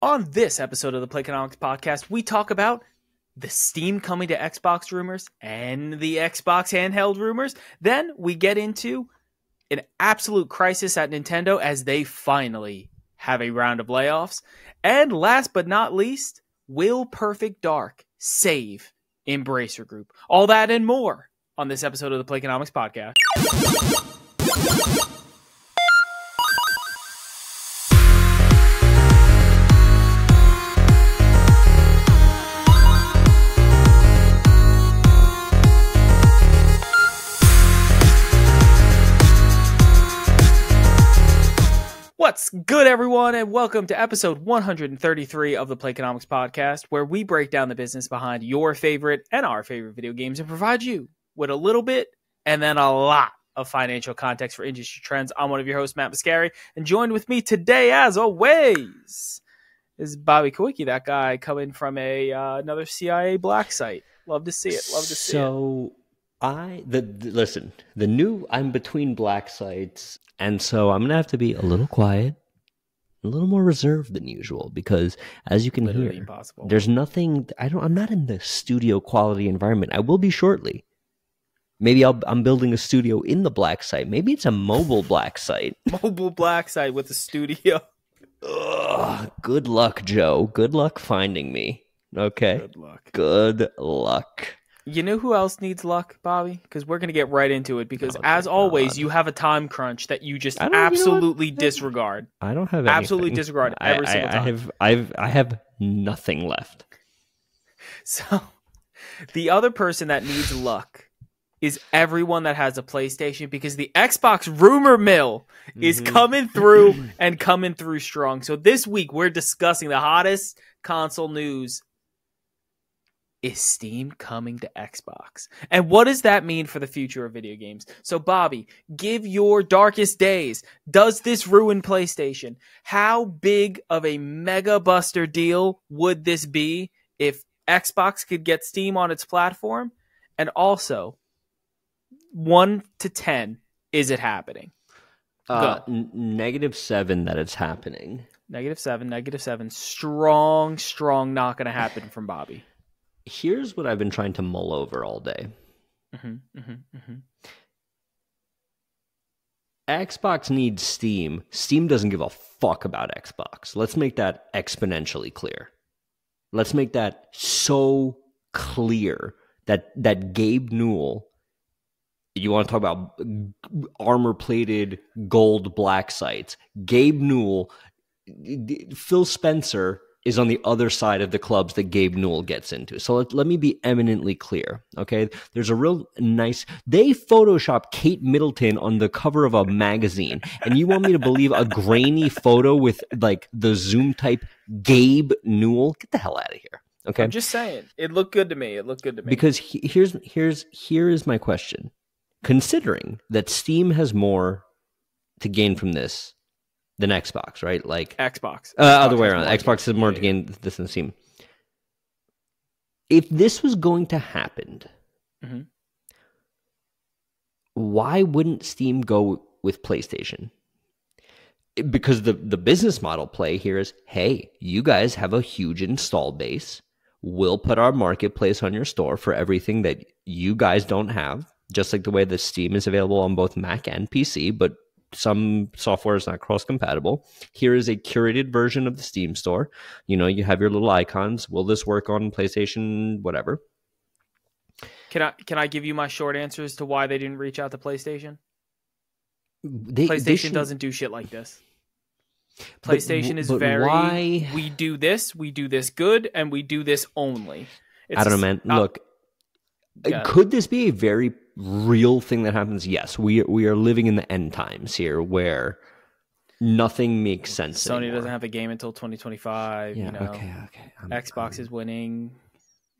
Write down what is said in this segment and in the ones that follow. On this episode of the Playconomics podcast, we talk about the Steam coming to Xbox rumors and the Xbox handheld rumors. Then we get into an absolute crisis at Nintendo as they finally have a round of layoffs. And last but not least, will Perfect Dark save Embracer Group? All that and more on this episode of the Playconomics podcast. What's good, everyone, and welcome to episode 133 of the Playconomics podcast, where we break down the business behind your favorite and our favorite video games and provide you with a little bit and then a lot of financial context for industry trends. I'm one of your hosts, Matt Mascari, and joined with me today, as always, is Bobby Kawicki, that guy coming from another CIA black site. Love to see it. Love to see it. I'm between black sites, and so I'm going to have to be a little quiet, a little more reserved than usual, because as you can hear, there's nothing, I'm not in the studio quality environment. I will be shortly. Maybe I'm building a studio in the black site. Maybe it's a mobile black site. Mobile black site with a studio. Ugh, good luck, Joe. Good luck finding me. Okay. Good luck. Good luck. You know who else needs luck, Bobby? Because we're going to get right into it. Because as always, you have a time crunch that you just absolutely disregard. I don't have anything. Absolutely disregard every single time. I have nothing left. So the other person that needs luck is everyone that has a PlayStation, because the Xbox rumor mill is coming through and coming through strong. So this week we're discussing the hottest console news. Is Steam coming to Xbox? And what does that mean for the future of video games? So, Bobby, give your darkest days. Does this ruin PlayStation? How big of a mega buster deal would this be if Xbox could get Steam on its platform? And also, 1 to 10, is it happening? -7 that it's happening. -7. Strong, not going to happen from Bobby. Here's what I've been trying to mull over all day. Xbox needs Steam. Steam doesn't give a fuck about Xbox. Let's make that exponentially clear. Let's make that so clear that Gabe Newell, you want to talk about armor-plated gold black sites, Gabe Newell, Phil Spencer is on the other side of the clubs that Gabe Newell gets into. So let me be eminently clear, okay? There's a real nice... They Photoshop Kate Middleton on the cover of a magazine, and you want me to believe a grainy photo with, like, the Zoom type Gabe Newell? Get the hell out of here, okay? I'm just saying. It looked good to me. It looked good to me. Because here is my question. Considering that Steam has more to gain from this than Xbox, right? Like Xbox. Other way around. Xbox is more to gain this than Steam. If this was going to happen, why wouldn't Steam go with PlayStation? Because the business model play here is, hey, you guys have a huge install base. We'll put our marketplace on your store for everything that you guys don't have, just like the way that Steam is available on both Mac and PC, but some software is not cross-compatible. Here is a curated version of the Steam store. You know, you have your little icons. Will this work on PlayStation? Whatever. Can I give you my short answer as to why they didn't reach out to PlayStation? PlayStation doesn't do shit like this. PlayStation is very, why? We do this good, and we do this only. It's, I don't know, man. Look, could this be a very real thing that happens? Yes, we are living in the end times here, where nothing makes sense. Sony doesn't have a game until 2025. Yeah, you know, okay. Xbox is winning.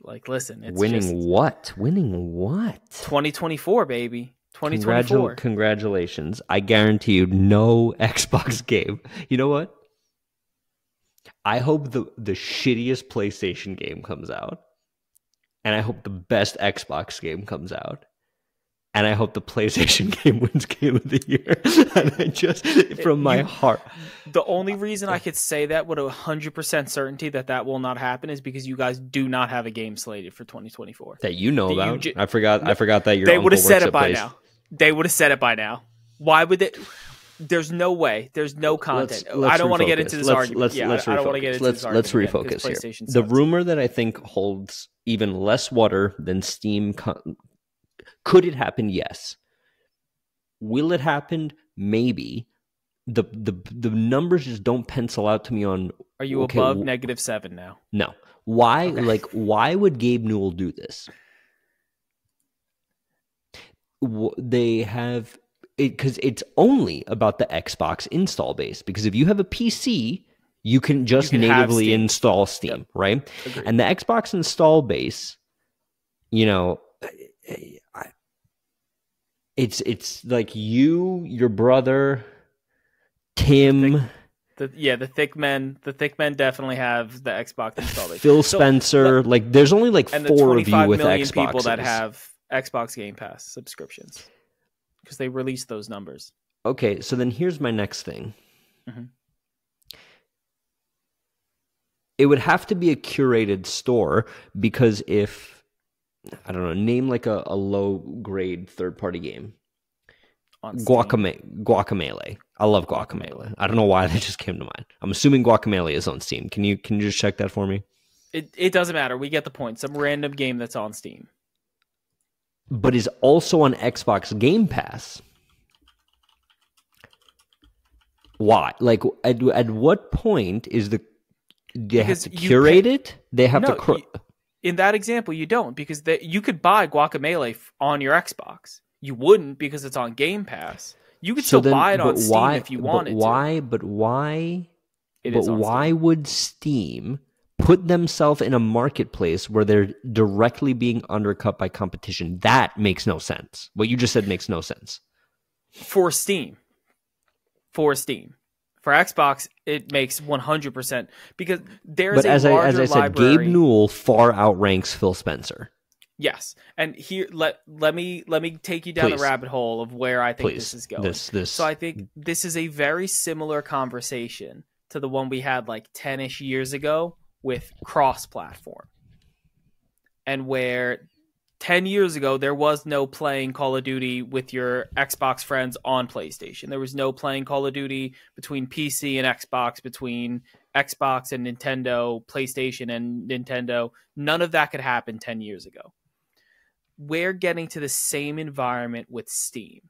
Like, listen, it's winning just, what? Winning what? 2024, baby. 2024. Congratulations! I guarantee you, no Xbox game. You know what? I hope the shittiest PlayStation game comes out, and I hope the best Xbox game comes out. and I hope the PlayStation game wins Game of the Year. And I just, from my heart. The only reason I could say that with 100% certainty that that will not happen is because you guys do not have a game slated for 2024 that you know about. I forgot that your they would have said it by now. They would have said it by now. Why would they? There's no way. There's no content. Let's I don't want to get into this argument. I don't want to get into this argument. Let's refocus here. The rumor that I think holds even less water than Steam. Could it happen? Yes. Will it happen? Maybe. The numbers just don't pencil out to me on. Are you above -7 now? No. Why? Okay. Like, why would Gabe Newell do this? They have. Because it's only about the Xbox install base. Because if you have a PC, you can just natively install Steam, right? Agreed. And the Xbox install base, you know, it's like you, your brother, Tim. The thick men. The thick men definitely have the Xbox install base. Phil Spencer. So, like, there's only like 4 of you with Xbox people that have Xbox Game Pass subscriptions. Because they released those numbers. Okay, so then here's my next thing. Mm-hmm. It would have to be a curated store, because if, I don't know, name like a low-grade third-party game. Guacamelee. I love Guacamelee. I don't know why that just came to mind. I'm assuming Guacamelee is on Steam. Can you just check that for me? It doesn't matter. We get the point. Some random game that's on Steam. But is also on Xbox Game Pass. Why? Like, at what point is the... They have to curate it? They have to... In that example, you don't. Because you could buy Guacamelee on your Xbox. You wouldn't, because it's on Game Pass. You could still buy it on Steam if you wanted to. But why would Steam... put themselves in a marketplace where they're directly being undercut by competition? That makes no sense. What you just said makes no sense. For Steam. For Steam. For Xbox, it makes 100%. Because there's a larger library. But as I said, Gabe Newell far outranks Phil Spencer. Yes. And here, let me take you down the rabbit hole of where I think this is going. So I think this is a very similar conversation to the one we had like 10-ish years ago. With cross-platform, and where 10 years ago there was no playing Call of Duty with your Xbox friends on PlayStation. There was no playing Call of Duty between PC and Xbox, between Xbox and Nintendo, PlayStation and Nintendo. None of that could happen 10 years ago. We're getting to the same environment with Steam,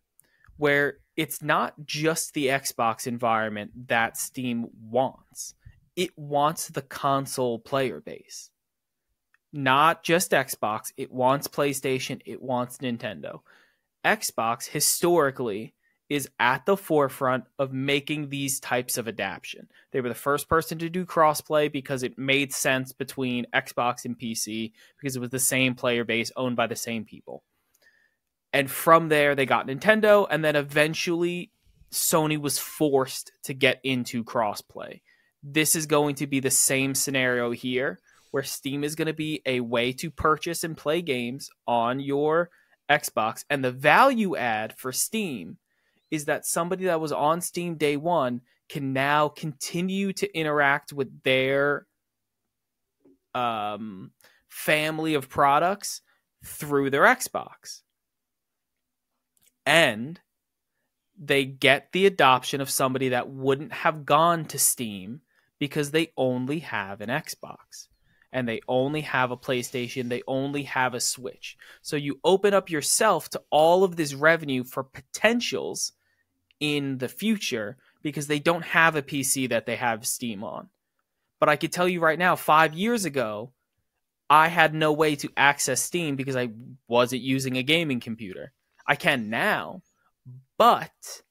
where it's not just the Xbox environment that Steam wants. It wants the console player base. Not just Xbox. It wants PlayStation. It wants Nintendo. Xbox, historically, is at the forefront of making these types of adaption. They were the first person to do crossplay because it made sense between Xbox and PC, because it was the same player base owned by the same people. And from there, they got Nintendo, and then eventually Sony was forced to get into crossplay. This is going to be the same scenario here, where Steam is going to be a way to purchase and play games on your Xbox. And the value add for Steam is that somebody that was on Steam day one can now continue to interact with their family of products through their Xbox. And they get the adoption of somebody that wouldn't have gone to Steam, because they only have an Xbox, and they only have a PlayStation, they only have a Switch. So you open up yourself to all of this revenue for potentials in the future, because they don't have a PC that they have Steam on. But I could tell you right now, 5 years ago, I had no way to access Steam because I wasn't using a gaming computer. I can now, but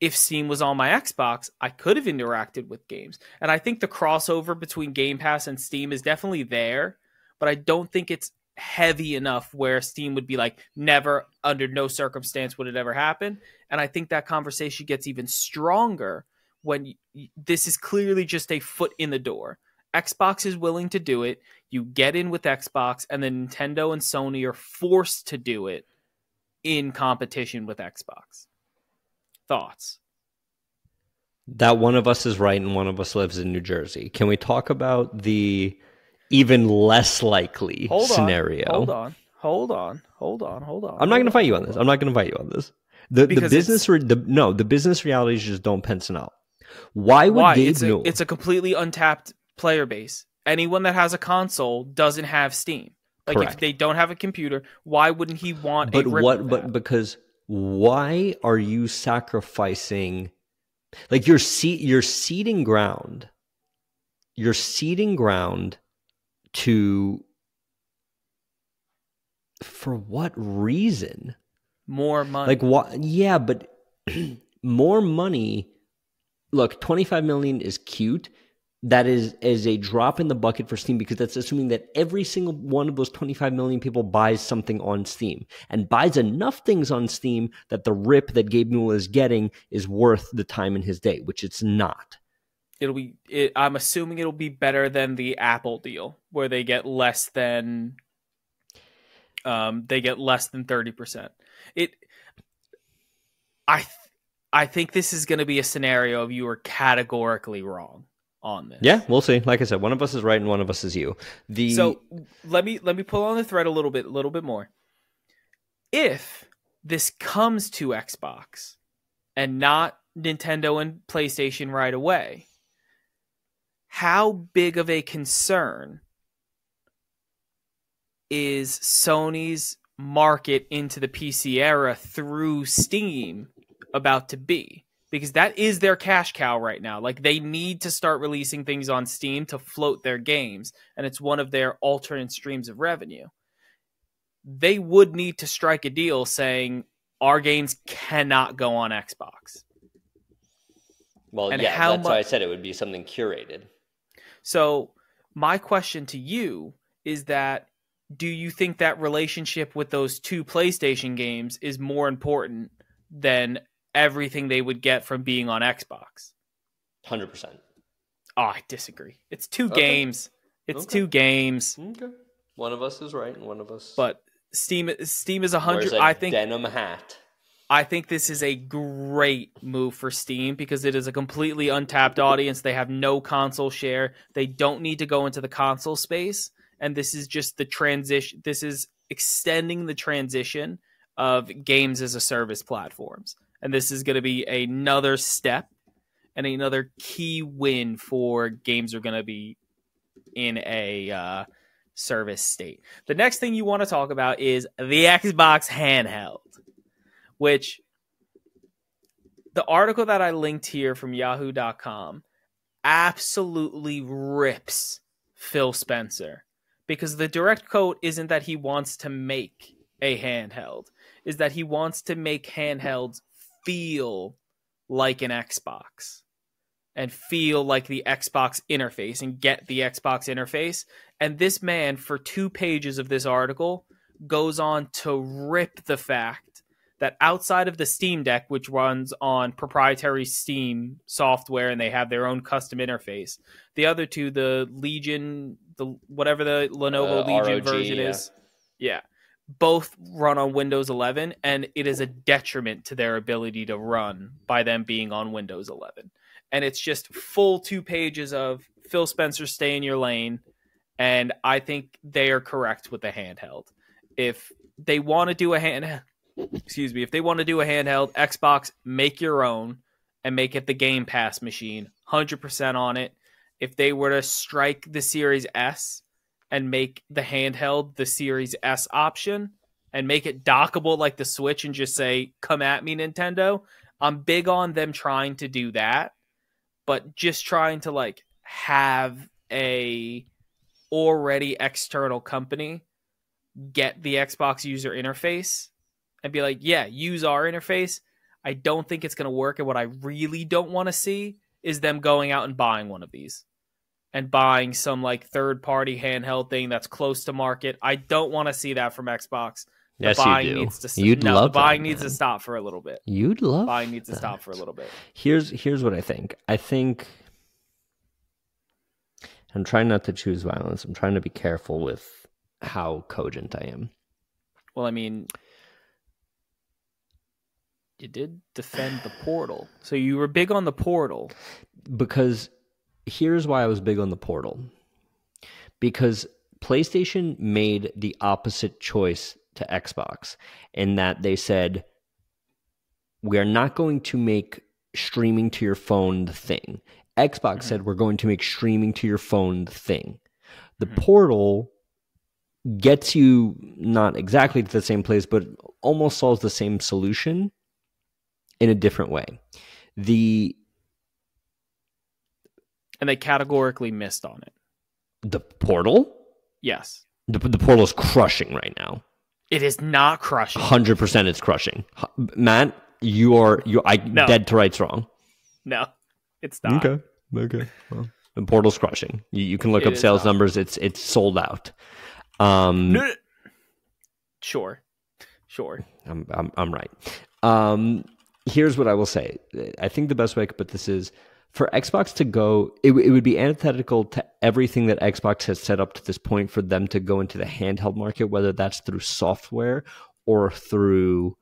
if Steam was on my Xbox, I could have interacted with games. And I think the crossover between Game Pass and Steam is definitely there, but I don't think it's heavy enough where Steam would be like, never, under no circumstance would it ever happen. And I think that conversation gets even stronger when this is clearly just a foot in the door. Xbox is willing to do it. You get in with Xbox, and then Nintendo and Sony are forced to do it in competition with Xbox. Thoughts? That one of us is right and one of us lives in New Jersey. Can we talk about the even less likely scenario? Hold on. I'm not going to fight you on this. The business, the business realities just don't pencil out. Why would Gabe Newell? It's a completely untapped player base. Anyone that has a console doesn't have Steam. Like, correct. If they don't have a computer, why wouldn't he want a rip of that? But because why are you sacrificing? Like, you're ceding ground to, for what reason? More money. Like, what? Yeah, but more money. Look, $25 million is cute. That is a drop in the bucket for Steam, because that's assuming that every single one of those 25 million people buys something on Steam, and buys enough things on Steam that the rip that Gabe Newell is getting is worth the time in his day, which it's not. It'll be. I'm assuming it'll be better than the Apple deal, where they get less than 30%. I think this is going to be a scenario of you are categorically wrong on this. Yeah, we'll see. Like I said, one of us is right and one of us is you. So let me pull on the thread a little bit more. If this comes to Xbox and not Nintendo and PlayStation right away, how big of a concern is Sony's market into the PC era through Steam about to be? Because that is their cash cow right now. Like, they need to start releasing things on Steam to float their games, and it's one of their alternate streams of revenue. They would need to strike a deal saying our games cannot go on Xbox. Well, and yeah, that's why I said it would be something curated. So my question to you is that, do you think that relationship with those two PlayStation games is more important than everything they would get from being on Xbox? 100%. Oh, I disagree. It's two games. It's two games. Okay. One of us is right and one of us. But Steam is 100. I think denim hat. I think this is a great move for Steam, because it is a completely untapped audience. They have no console share. They don't need to go into the console space, and this is just the transition. This is extending the transition of games as a service platforms. And this is going to be another step and another key win for games are going to be in a service state. The next thing you want to talk about is the Xbox handheld, which the article that I linked here from yahoo.com absolutely rips Phil Spencer, because the direct quote isn't that he wants to make a handheld, is that he wants to make handhelds feel like an Xbox and feel like the Xbox interface and get the Xbox interface. And this man, for 2 pages of this article, goes on to rip the fact that outside of the Steam Deck, which runs on proprietary Steam software and they have their own custom interface, the other two, the Legion, the whatever the Lenovo Legion ROG version is. Yeah. Both run on Windows 11, and it is a detriment to their ability to run by them being on Windows 11. And it's just full 2 pages of Phil Spencer, stay in your lane. And I think they are correct with the handheld. If they want to do a handheld, Xbox, make your own and make it the Game Pass machine, 100% on it. If they were to strike the Series S and make the handheld the Series S option and make it dockable like the Switch and just say, come at me, Nintendo. I'm big on them trying to do that, but just trying to like have a already external company get the Xbox user interface and be like, yeah, use our interface. I don't think it's going to work. And what I really don't want to see is them going out and buying one of these. And buying some like third-party handheld thing that's close to market. I don't want to see that from Xbox. Yes, you do. Buying needs to stop for a little bit. You'd love buying needs to stop for a little bit. Here's what I think. I think I'm trying not to choose violence. I'm trying to be careful with how cogent I am. Well, I mean, you did defend the Portal. So you were big on the Portal. Because here's why I was big on the Portal. Because PlayStation made the opposite choice to Xbox in that they said, we are not going to make streaming to your phone the thing. Xbox mm-hmm. said, we're going to make streaming to your phone the thing. The mm-hmm. Portal gets you not exactly to the same place, but almost solves the same solution in a different way. And they categorically missed on it. The Portal? Yes. The Portal is crushing right now. It is not crushing. 100% it's crushing. Matt, you're dead to rights wrong. No, it's not. Okay. Well, the Portal's crushing. You can look up sales numbers. It's sold out. Sure. I'm right. Here's what I will say. I think the best way I could put this is, for Xbox to go, it would be antithetical to everything that Xbox has set up to this point for them to go into the handheld market, whether that's through software or through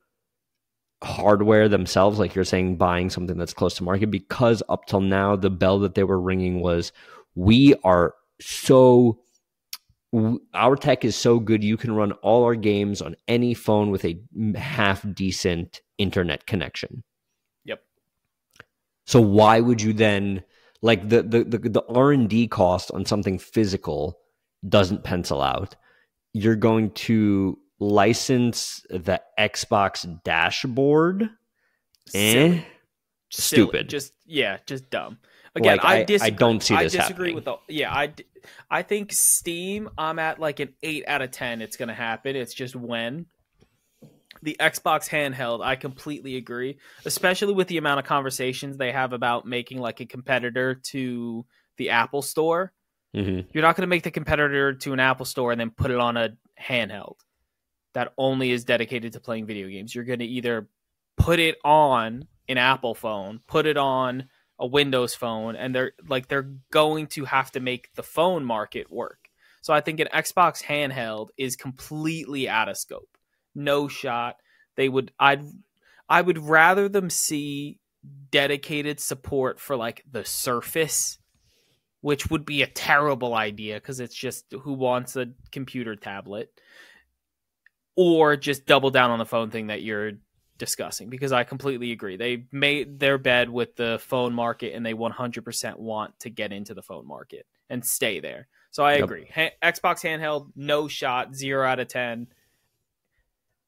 hardware themselves, like you're saying, buying something that's close to market, because up till now, the bell that they were ringing was, our tech is so good, you can run all our games on any phone with a half-decent internet connection. So why would you then, like, the R&D cost on something physical doesn't pencil out. You're going to license the Xbox dashboard? Silly. Stupid. Just dumb. Again, like, I disagree. I don't see this happening. I think Steam, I'm at like an 8 out of 10. It's going to happen. It's just when. The Xbox handheld, I completely agree, especially with the amount of conversations they have about making like a competitor to the Apple Store. Mm-hmm. You're not going to make the competitor to an Apple Store and then put it on a handheld that only is dedicated to playing video games. You're going to either put it on an Apple phone, put it on a Windows phone, and they're going to have to make the phone market work. So I think an Xbox handheld is completely out of scope. No shot. I would rather them see dedicated support for like the Surface, which would be a terrible idea because it's just, who wants a computer tablet? Or just double down on the phone thing that you're discussing, because I completely agree. They made their bed with the phone market and they 100% want to get into the phone market and stay there. So I agree. Xbox handheld, no shot, 0 out of 10.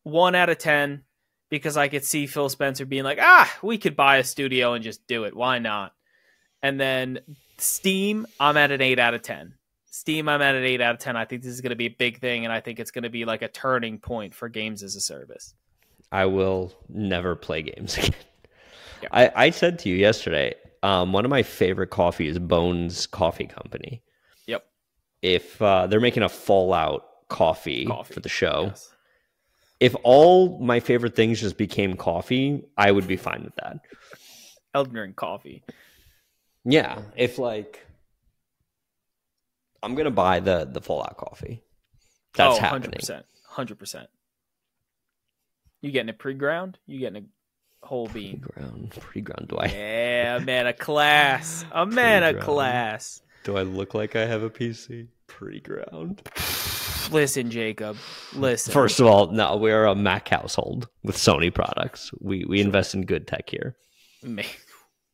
1 out of 10, because I could see Phil Spencer being like, we could buy a studio and just do it. Why not? And then Steam, I'm at an 8 out of 10. I think this is going to be a big thing, and I think it's going to be like a turning point for games as a service. I will never play games again. Yeah. I said to you yesterday, one of my favorite coffee is Bones Coffee Company. Yep. If they're making a Fallout coffee for the show. Yes. If all my favorite things just became coffee, I would be fine with that. Elden Ring coffee. Yeah, if like, I'm gonna buy the Fallout coffee. That's happening. 100%. You getting a pre-ground? You getting a whole bean? Pre-ground. Do I? Yeah, a man of class. Do I look like I have a PC? Pre-ground. Listen, Jacob, listen. First of all, no, we're a Mac household with Sony products. We invest in good tech here.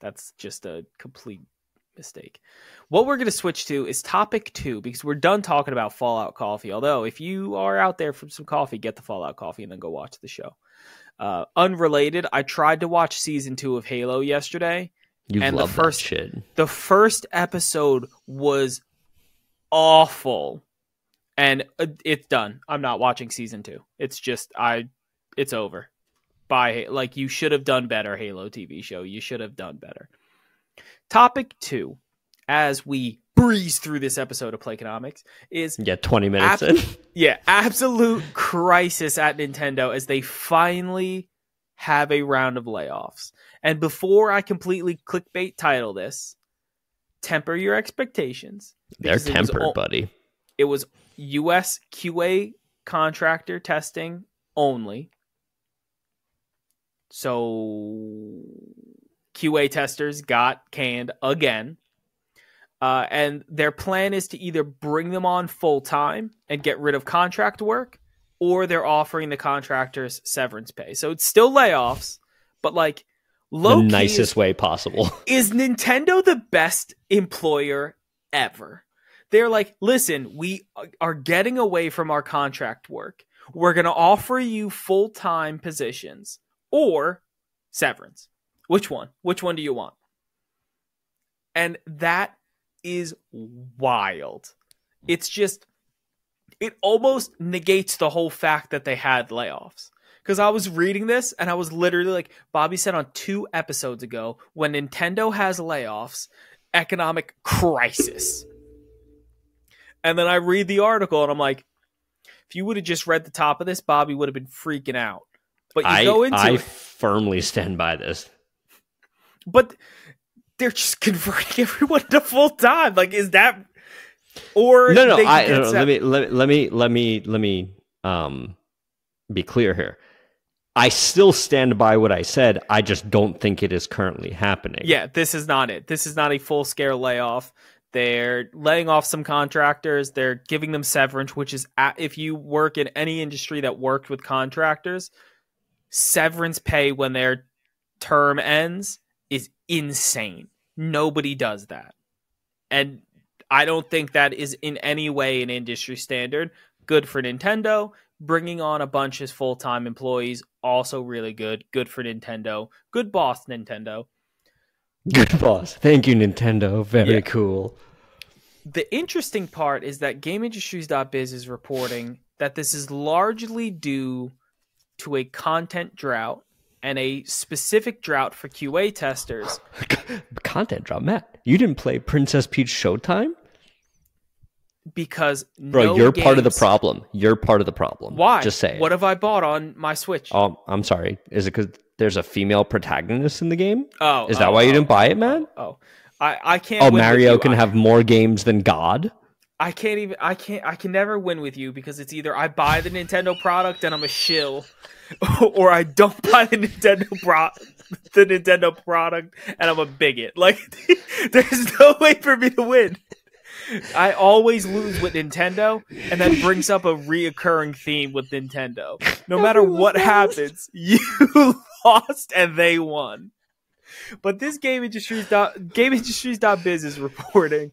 That's just a complete mistake. What we're going to switch to is topic 2, because we're done talking about Fallout coffee. Although, if you are out there for some coffee, get the Fallout coffee and then go watch the show. Unrelated, I tried to watch season 2 of Halo yesterday. You love that shit. The first episode was awful. And it's done. I'm not watching season 2. It's just, it's over. Bye. Like, you should have done better, Halo TV show. You should have done better. Topic 2, as we breeze through this episode of Playconomics, is... Yeah, 20 minutes in. Yeah, absolute crisis at Nintendo as they finally have a round of layoffs. And before I completely clickbait title this, temper your expectations. They're tempered, buddy. It was... U.S. QA contractor testing only. So QA testers got canned again. And their plan is to either bring them on full time and get rid of contract work, or they're offering the contractors severance pay. So it's still layoffs, but like low key, the nicest way possible. Is Nintendo the best employer ever? They're like, listen, we are getting away from our contract work. We're going to offer you full time positions or severance. Which one? Which one do you want? And that is wild. It's just, it almost negates the whole fact that they had layoffs. Because I was reading this and I was literally like, Bobby said on 2 episodes ago, when Nintendo has layoffs, economic crisis. And then I read the article and I'm like, if you would have just read the top of this, Bobby would have been freaking out. But you go into it. I firmly stand by this. But they're just converting everyone to full time. Like, is that or no? Let me be clear here. I still stand by what I said. I just don't think it is currently happening. Yeah, this is not it. This is not a full scale layoff. They're laying off some contractors. They're giving them severance, which is if you work in any industry that worked with contractors, severance pay when their term ends is insane. Nobody does that, and I don't think that is in any way an industry standard. Good for Nintendo. Bringing on a bunch of full-time employees, also really good. Good for Nintendo. Good boss, Nintendo. Good boss. Thank you, Nintendo. Very cool. The interesting part is that GameIndustries.biz is reporting that this is largely due to a content drought and a specific drought for QA testers. Content drought? Matt, you didn't play Princess Peach Showtime? Because Bro, you're part of the problem. You're part of the problem. Why? Just say it. What have I bought on my Switch? Oh, I'm sorry. Is it because there's a female protagonist in the game? Oh. Is that why you didn't buy it, man? Oh. I can't win Mario can have more games than God? I can't even I can never win with you because it's either I buy the Nintendo product and I'm a shill, or I don't buy the Nintendo product and I'm a bigot. Like there's no way for me to win. I always lose with Nintendo, and that brings up a reoccurring theme with Nintendo. No matter what happens, you lost and they won. But this GameIndustries.biz is reporting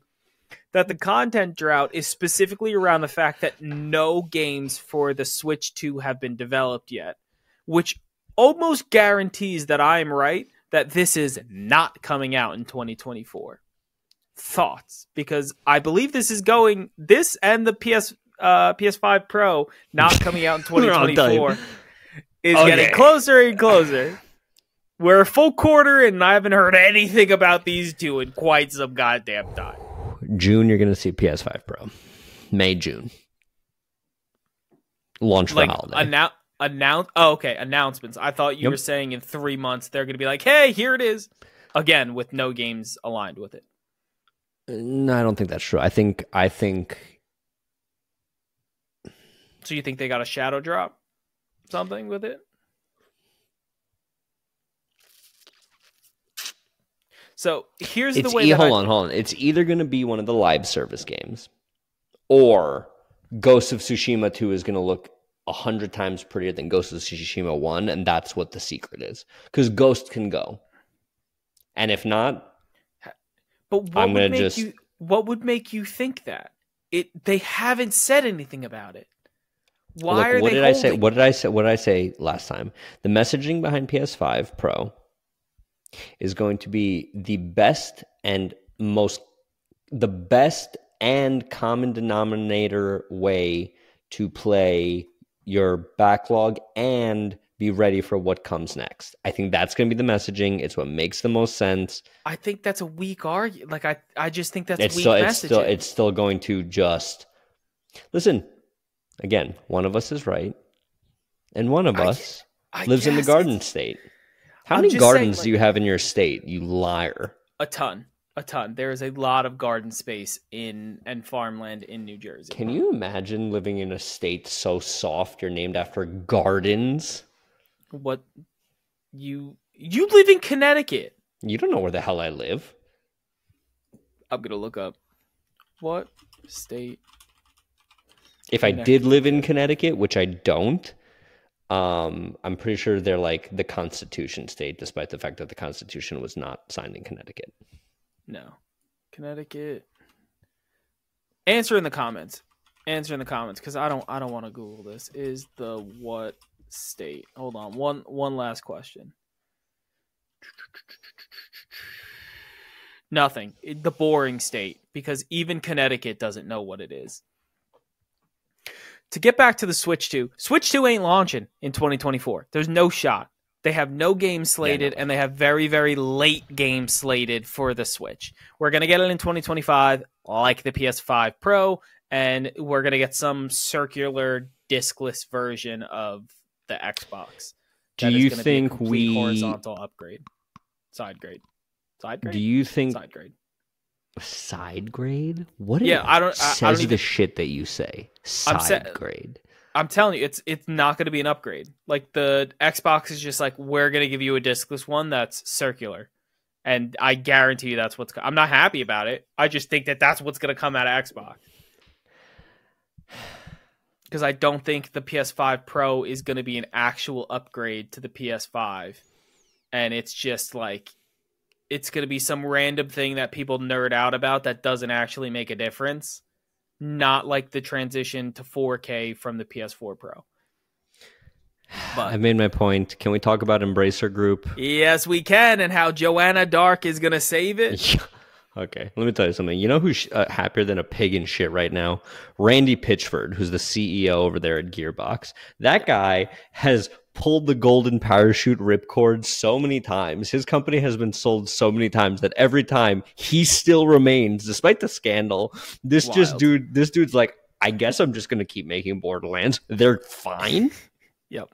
that the content drought is specifically around the fact that no games for the Switch 2 have been developed yet, which almost guarantees that I am right, that this is not coming out in 2024. Thoughts? Because I believe this is going, this and the PS5 Pro not coming out in 2024 is getting closer and closer. We're a full quarter and I haven't heard anything about these two in quite some goddamn time. June, you're going to see PS5 Pro. May, June. Launch for holiday. Announcements. I thought you were saying in 3 months they're going to be like, hey, here it is. Again, with no games aligned with it. No, I don't think that's true. I think. So you think they got a shadow drop? Something with it? So here's the way. Hold on. It's either going to be one of the live service games, or Ghost of Tsushima 2 is going to look 100 times prettier than Ghost of Tsushima 1, and that's what the secret is. Because Ghost can go, and if not, but what would make you think that? They haven't said anything about it. Why are they? What did I say last time? The messaging behind PS5 Pro is going to be the best and common denominator way to play your backlog and be ready for what comes next. I think that's going to be the messaging. It's what makes the most sense. I think that's a weak argument. Like I just think that's weak messaging. It's still going to just listen. Again, one of us is right, and one of us lives in the garden state. How many gardens do you have in your state, you liar? A ton. There is a lot of garden space and farmland in New Jersey. Can you imagine living in a state so soft you're named after gardens? What? You live in Connecticut. You don't know where the hell I live. I'm going to look up what state. If I did live in Connecticut, which I don't, I'm pretty sure they're like the Constitution state, despite the fact that the Constitution was not signed in Connecticut. No. Connecticut. Answer in the comments. Answer in the comments, because I don't want to Google this. Is the what state? Hold on. One last question. Nothing. The boring state, because even Connecticut doesn't know what it is. To get back to the Switch 2, Switch 2 ain't launching in 2024. There's no shot. They have no game slated, and they have very, very late game slated for the Switch. We're going to get it in 2025, like the PS5 Pro, and we're going to get some circular discless version of the Xbox. Do you think we horizontal upgrade, side grade, side grade? Do you think side grade? Side grade? What? Yeah, I don't even... the shit that you say. Side grade. I'm telling you, it's not going to be an upgrade. Like the Xbox is just like, we're going to give you a discless one that's circular, and I guarantee you that's what's. I'm not happy about it. I just think that that's what's going to come out of Xbox. Because I don't think the PS5 Pro is going to be an actual upgrade to the PS5. And it's just like, it's going to be some random thing that people nerd out about that doesn't actually make a difference. Not like the transition to 4K from the PS4 Pro. But I made my point. Can we talk about Embracer Group? Yes, we can. And how Joanna Dark is going to save it. Okay, let me tell you something. You know who's happier than a pig in shit right now? Randy Pitchford, who's the CEO over there at Gearbox. That guy has pulled the golden parachute ripcord so many times. His company has been sold so many times that every time he still remains, despite the scandal. This Wild. This dude's like, I guess I'm just going to keep making Borderlands. They're fine. Yep.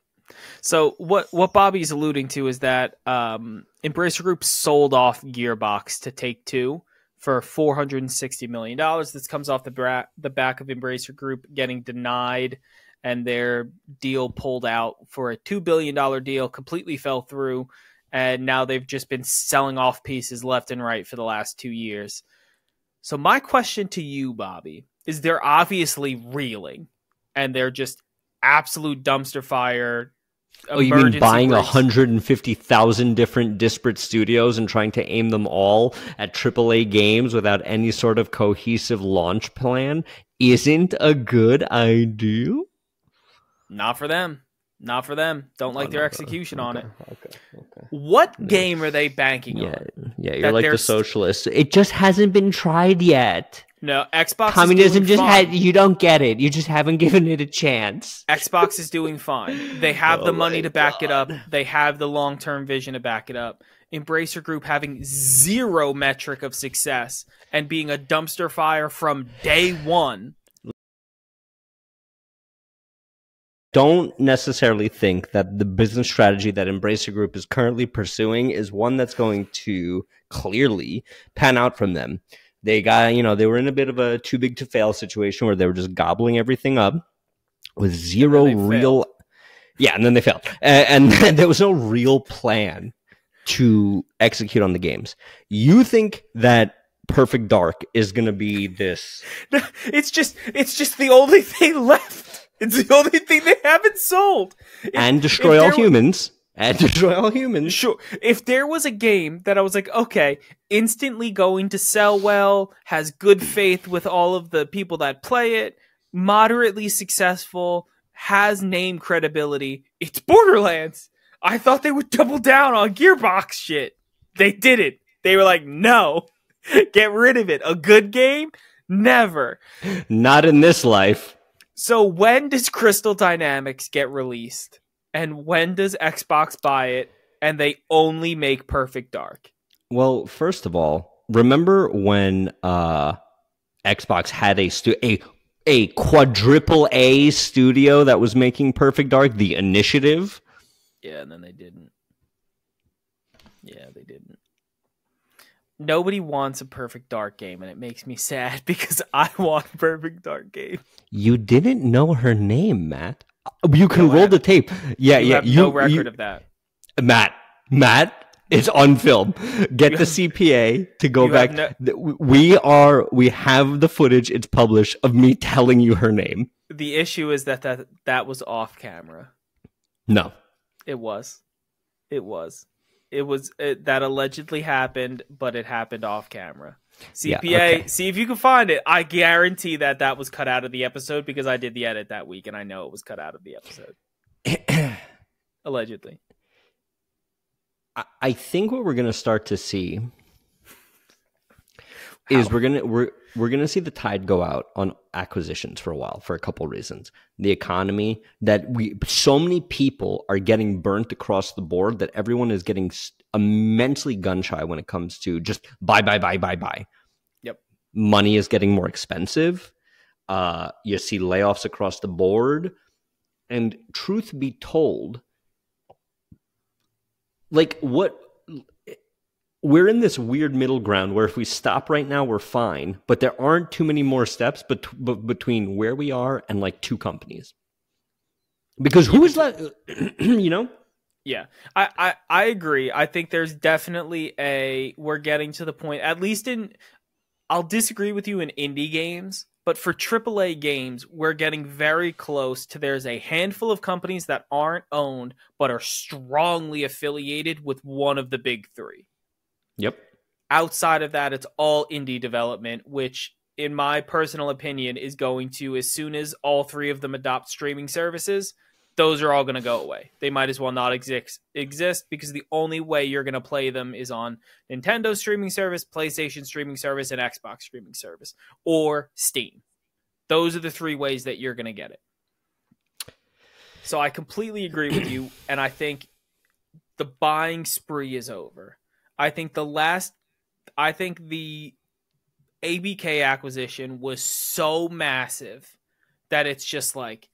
So what Bobby's alluding to is that Embracer Group sold off Gearbox to Take-Two for $460 million. This comes off the back of Embracer Group getting denied and their deal pulled out for a $2 billion deal, completely fell through, and now they've just been selling off pieces left and right for the last 2 years. So my question to you, Bobby, is they're obviously reeling, and they're just absolute dumpster fire. Oh, you mean buying 150,000 different disparate studios and trying to aim them all at AAA games without any sort of cohesive launch plan isn't a good idea? Not for them. Not for them. Don't like their execution on it. Okay. What game are they banking on? Yeah, you're like the socialists. It just hasn't been tried yet. No, Xbox communism is doing fine. You don't get it. You just haven't given it a chance. Xbox is doing fine. They have the money to back it up. They have the long-term vision to back it up. Embracer Group having zero metric of success and being a dumpster fire from day one. Don't necessarily think that the business strategy that Embracer Group is currently pursuing is one that's going to clearly pan out from them. They got, you know, they were in a bit of a too big to fail situation where they were just gobbling everything up with zero real. Yeah, and then they failed. And there was no real plan to execute on the games. You think that Perfect Dark is going to be this? No, it's just the only thing left. It's the only thing they haven't sold. And Destroy All Humans. And Destroy All Humans. Sure. If there was a game that I was like, okay, instantly going to sell well, has good faith with all of the people that play it, moderately successful, has name credibility, it's Borderlands. I thought they would double down on Gearbox shit. They didn't. They were like, no, get rid of it. A good game? Never. Not in this life. So when does Crystal Dynamics get released? And when does Xbox buy it and they only make Perfect Dark? Well, first of all, remember when Xbox had a quadruple A studio that was making Perfect Dark, the Initiative? Yeah, and then they didn't. Yeah, they didn't. Nobody wants a Perfect Dark game, and it makes me sad because I want a Perfect Dark game. You didn't know her name, Matt. You can roll the tape. Yeah, you have no record of that. Matt, Matt is on film. Get the CPA to go back. We have the footage. It's published of me telling you her name. The issue is that that was off camera. No, it was. It was. It was that allegedly happened, but it happened off camera. CPA, yeah, okay. See if you can find it. I guarantee that that was cut out of the episode because I did the edit that week, and I know it was cut out of the episode. Allegedly. I think what we're going to start to see is we're going to see the tide go out on acquisitions for a while for a couple of reasons. The economy that so many people are getting burnt across the board that everyone is getting immensely gun shy when it comes to just buy. Yep. Money is getting more expensive. You see layoffs across the board, and truth be told, we're in this weird middle ground where if we stop right now, we're fine, but there aren't too many more steps between where we are and like two companies. Because who is that, you know? Yeah, I agree. I think there's definitely we're getting to the point, at least I'll disagree with you in indie games, but for AAA games, we're getting very close to there's a handful of companies that aren't owned but are strongly affiliated with one of the big three. Yep. Outside of that, it's all indie development, which in my personal opinion is going to, as soon as all three of them adopt streaming services, those are all going to go away. They might as well not exist because the only way you're going to play them is on Nintendo streaming service, PlayStation streaming service, and Xbox streaming service, or Steam. Those are the three ways that you're going to get it. So I completely agree with you, and I think the buying spree is over. I think the ABK acquisition was so massive that it's just like,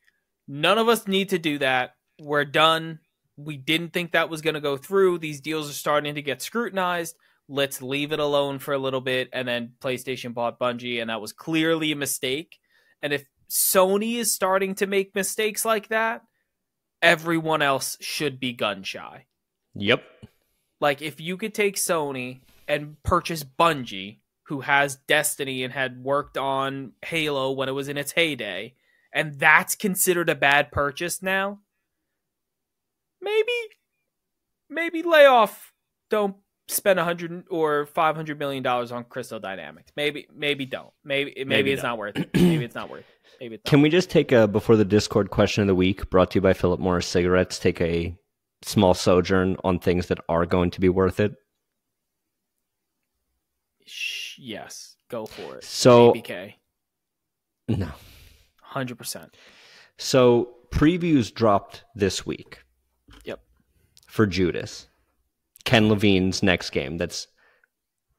none of us need to do that. We're done. We didn't think that was going to go through. These deals are starting to get scrutinized. Let's leave it alone for a little bit. And then PlayStation bought Bungie, and that was clearly a mistake. And if Sony is starting to make mistakes like that, everyone else should be gun shy. Yep. Like, if you could take Sony and purchase Bungie, who has Destiny and had worked on Halo when it was in its heyday, and that's considered a bad purchase now, maybe lay off. Don't spend $100 or $500 million on Crystal Dynamics. Maybe don't. Maybe it's not worth it. Maybe it's not worth it. Maybe it's not. Can we just take a before the Discord question of the week, brought to you by Philip Morris Cigarettes? Take a small sojourn on things that are going to be worth it. Yes, go for it. So ABK. No. 100%. So previews dropped this week. Yep. For Judas, Ken Levine's next game. It's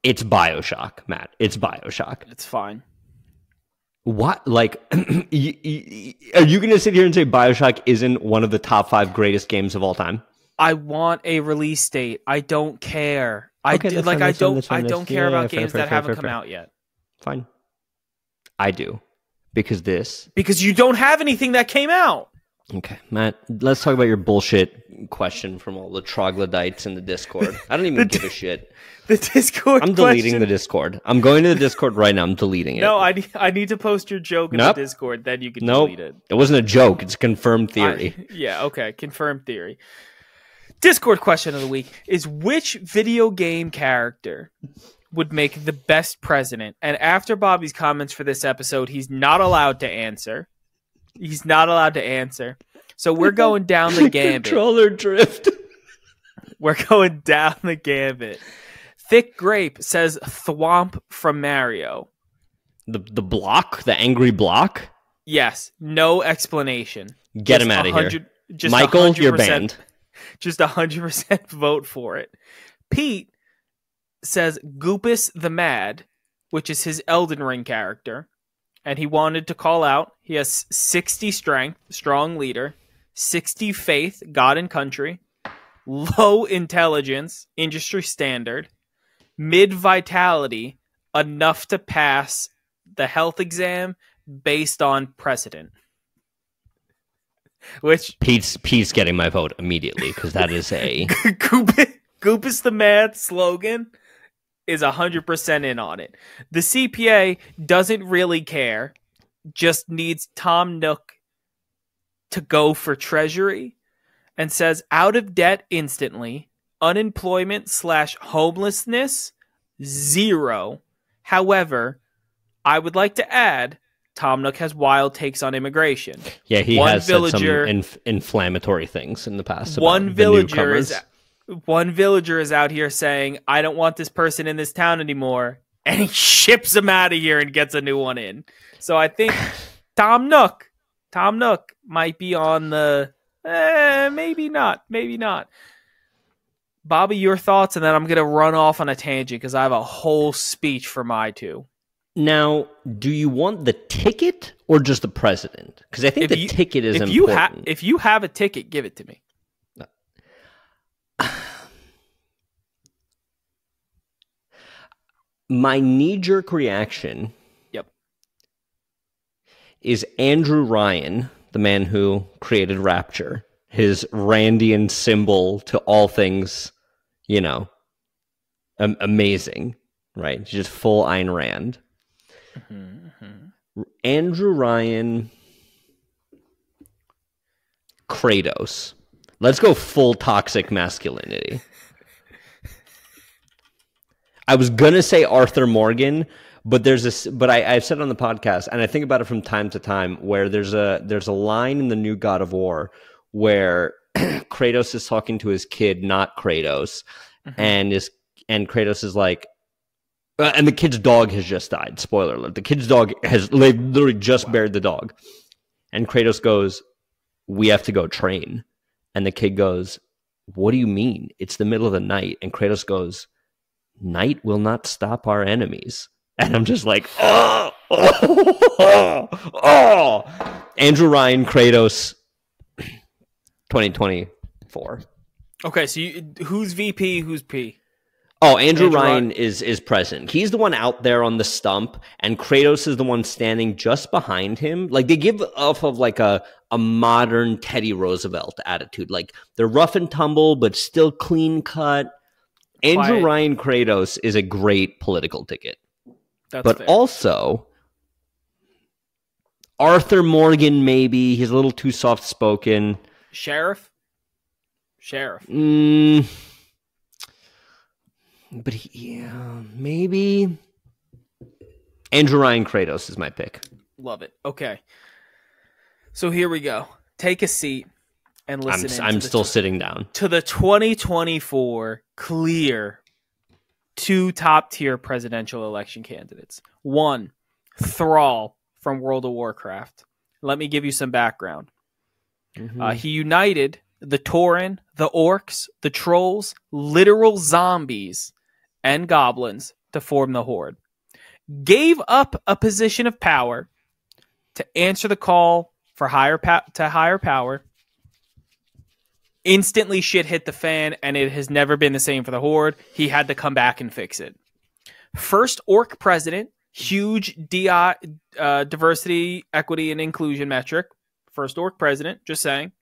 Bioshock, Matt. It's Bioshock. It's fine. What? Like, are you going to sit here and say Bioshock isn't one of the top 5 greatest games of all time? I want a release date. I don't care. Okay, I don't care about games that haven't come out yet. Fine. I do. Because you don't have anything that came out. Okay, Matt, let's talk about your bullshit question from all the troglodytes in the Discord. I don't even give a shit. The Discord I'm deleting question. The Discord. I'm going to the Discord right now. I'm deleting it. No, I need to post your joke in the Discord. Then you can delete it. It wasn't a joke. It's a confirmed theory. Yeah, okay. Confirmed theory. Discord question of the week is, which video game character would make the best president? And after Bobby's comments for this episode, he's not allowed to answer. He's not allowed to answer. So we're going down the gambit. Controller drift. We're going down the gambit. Thick Grape says Thwomp from Mario. The block? The angry block? Yes. No explanation. Get him out of here. Just Michael, you're banned. Just 100% vote for it. Pete says Goopus the Mad, which is his Elden Ring character, and he wanted to call out he has 60 strength, strong leader, 60 faith, God and country, low intelligence, industry standard, mid vitality, enough to pass the health exam based on precedent. Which Pete's getting my vote immediately because that is a Goopus. Goop is the man slogan is 100% in on it. The CPA doesn't really care, just needs Tom Nook to go for treasury, and says out of debt instantly, unemployment/homelessness, zero. However, I would like to add, Tom Nook has wild takes on immigration. Yeah, he has said some inflammatory things in the past. One villager is out here saying, I don't want this person in this town anymore, and he ships him out of here and gets a new one in. So I think Tom Nook might be on the, maybe not. Bobby, your thoughts, and then I'm going to run off on a tangent because I have a whole speech for my two. Now, do you want the ticket or just the president? Because I think the ticket is important. If you have a ticket, give it to me. My knee-jerk reaction is Andrew Ryan, the man who created Rapture, his Randian symbol to all things, you know, amazing, right? Just full Ayn Rand. Andrew Ryan, Kratos. Let's go full toxic masculinity. I was gonna say Arthur Morgan, but I've said on the podcast, and I think about it from time to time, where there's a line in the new God of War where Kratos is talking to his kid, not Kratos, and Kratos is like, and the kid's dog has just died. Spoiler alert: the kid's dog has literally just buried the dog, and Kratos goes, "We have to go train," and the kid goes, "What do you mean? It's the middle of the night," and Kratos goes, "Night will not stop our enemies." And I'm just like, oh. Andrew Ryan, Kratos, 2024. Okay, so who's VP, who's P? Oh, Andrew Ryan is president. He's the one out there on the stump, and Kratos is the one standing just behind him. Like, they give off of like a modern Teddy Roosevelt attitude. Like, they're rough and tumble, but still clean cut. Andrew Ryan, Kratos is a great political ticket. But also, Arthur Morgan, maybe. He's a little too soft-spoken. Sheriff. But yeah, maybe. Andrew Ryan, Kratos is my pick. Love it. Okay. So here we go. Take a seat and listen. I'm still sitting down. To the 2024 clear two top-tier presidential election candidates. One, Thrall from World of Warcraft. Let me give you some background. He united the Tauren, the Orcs, the Trolls, literal zombies, and goblins to form the Horde. Gave up a position of power to answer the call for higher power. Instantly shit hit the fan, and it has never been the same for the Horde. He had to come back and fix it. First Orc president, huge diversity, equity, and inclusion metric. First Orc president, just saying.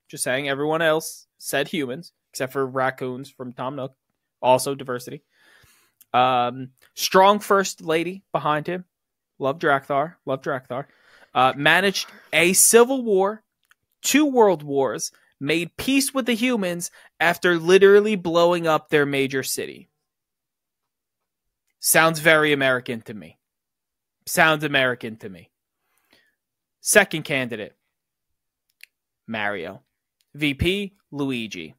Everyone else said humans, except for raccoons from Tom Nook, also diversity. Strong first lady behind him. Love Drakthar. Managed a civil war, 2 world wars, made peace with the humans after literally blowing up their major city. Sounds very American to me. Second candidate, Mario. VP, Luigi.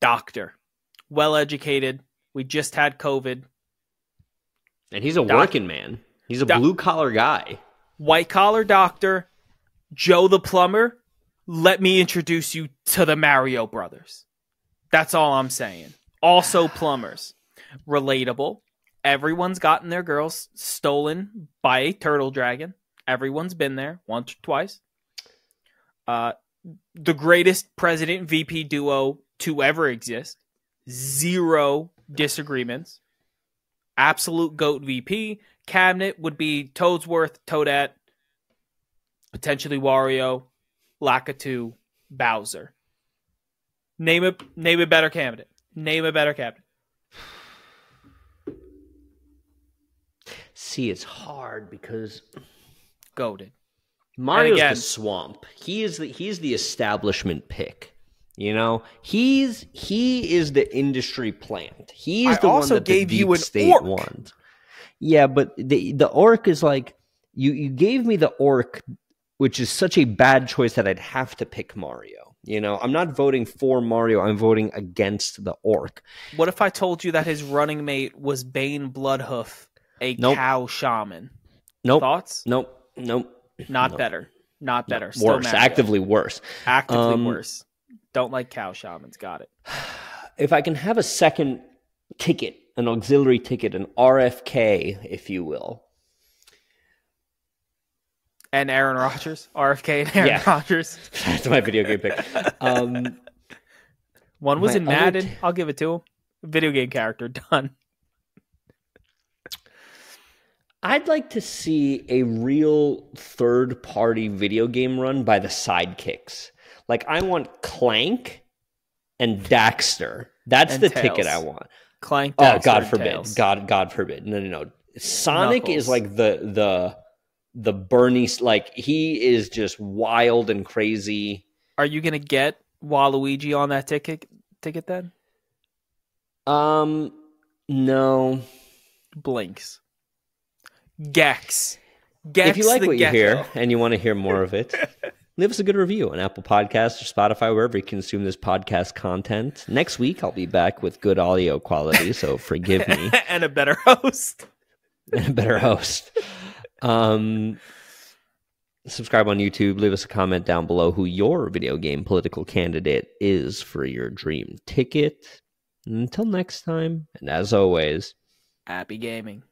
Doctor. Well-educated. We just had COVID. And he's a working man. He's a blue-collar guy. White-collar doctor. Joe the plumber. Let me introduce you to the Mario Brothers. That's all I'm saying. Also plumbers. Relatable. Everyone's gotten their girls stolen by a turtle dragon. Everyone's been there once or twice. The greatest president VP duo to ever exist. 0 disagreements. Absolute GOAT VP. Cabinet would be Toadsworth, Toadette, potentially Wario, Lakitu, Bowser. Name a better candidate. Name a better captain. See, it's hard because goated. Mario's again, the swamp. He's the establishment pick. You know, he is the industry plant. He's the one that gave you an orc. Yeah, but the orc is like you gave me the orc, which is such a bad choice that I'd have to pick Mario. You know, I'm not voting for Mario. I'm voting against the orc. What if I told you that his running mate was Bane Bloodhoof, a cow shaman? Nope. Thoughts? Nope. Not better. Nope. Still worse. Actively worse. Don't like cow shamans. Got it. If I can have a second ticket, an auxiliary ticket, an RFK, if you will. And Aaron Rodgers. RFK and Aaron Rodgers. That's my video game pick. One was in Madden. I'll give it to him. Video game character. Done. I'd like to see a real third-party video game run by the sidekicks. Like, I want Clank and Daxter. That's the ticket I want. Clank, Daxter, oh, God forbid. God forbid. No. Sonic Knuckles is like the Bernie, like, he is just wild and crazy. Are you going to get Waluigi on that ticket then? No. Blinks. Gex. Gex. If you like what you hear and you want to hear more of it, leave us a good review on Apple Podcasts or Spotify, wherever you consume this podcast content. Next week, I'll be back with good audio quality, so forgive me. And a better host. Subscribe on YouTube. Leave us a comment down below who your video game political candidate is for your dream ticket. Until next time, and as always, happy gaming.